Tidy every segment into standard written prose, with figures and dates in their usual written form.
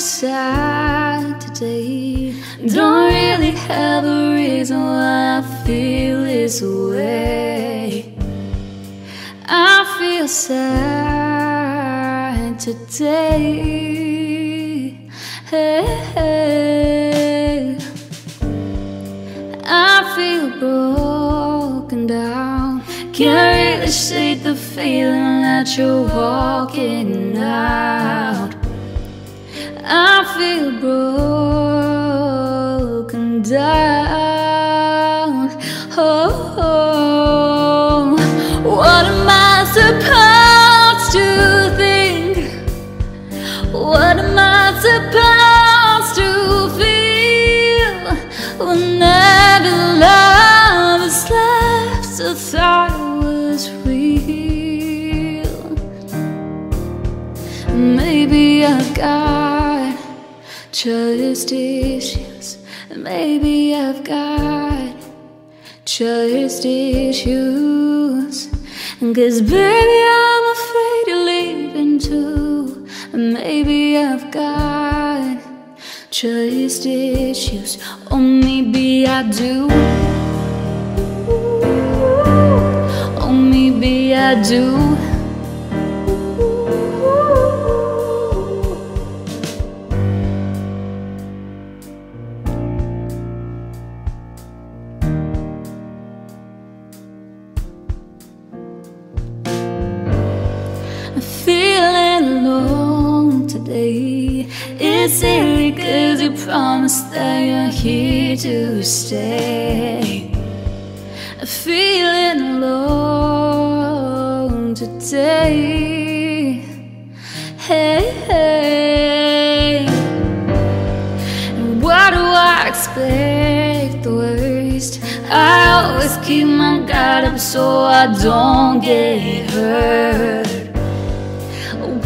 sad today. Don't really have a reason why I feel this way. I feel sad today. Hey, hey. I feel broken down. Can't really shake the feeling that you're walking out. I feel broken down. Oh, oh. What am I supposed to think? What am I supposed to feel when every love is left? I thought it was real. Maybe I got trust issues. Maybe I've got trust issues. 'Cause baby, I'm afraid of leaving too. Maybe I've got trust issues. Or maybe I do. Or maybe I do. Feeling alone today. It's silly 'cause you promised that you're here to stay. Feeling alone today. Hey, hey. And why do I expect the worst? I always keep my guard up so I don't get hurt.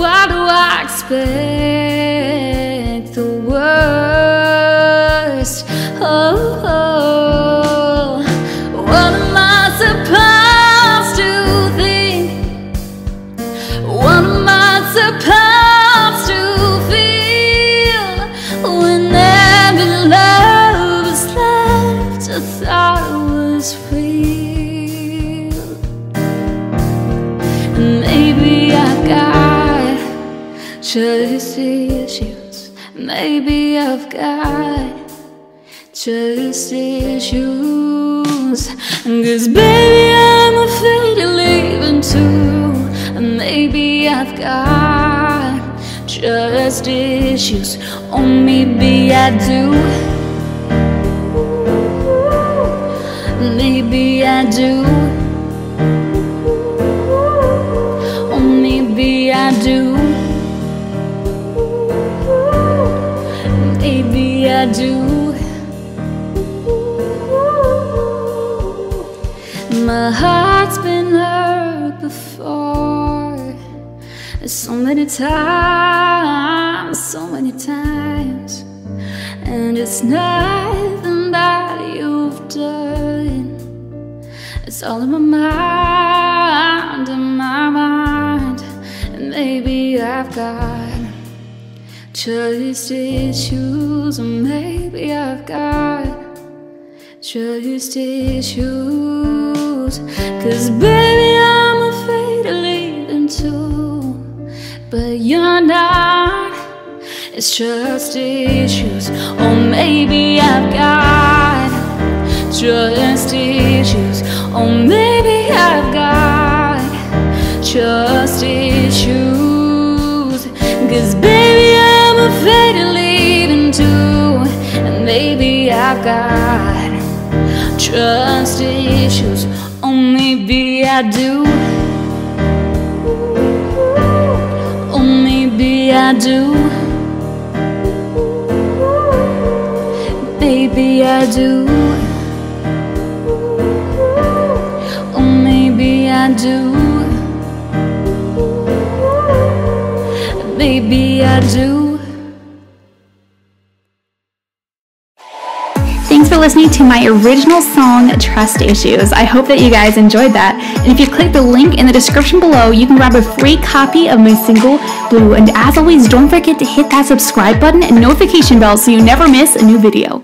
Why do I expect the worst? Oh, oh. What am I supposed to think? What am I supposed to feel when every love is left? I thought it was real. And maybe I got trust issues. Maybe I've got trust issues. 'Cause baby, I'm afraid of leaving too. Maybe I've got trust issues. Or maybe I do. Maybe I do. Or maybe I do. Maybe I do. My heart's been hurt before, so many times, so many times. And it's nothing that you've done. It's all in my mind, in my mind. And maybe I've got trust issues, or maybe I've got trust issues. 'Cause baby, I'm afraid of leaving too. But you're not, it's trust issues. Or maybe I've got trust issues. Or maybe I've got trust issues. 'Cause baby, I'm afraid of leaving too. And maybe I've got trust issues. Or maybe I do. Or maybe I do. Maybe I do. Or maybe I do. Maybe I do. listening to my original song, Trust Issues. I hope that you guys enjoyed that. And if you click the link in the description below, you can grab a free copy of my single, Blue. And as always, don't forget to hit that subscribe button and notification bell so you never miss a new video.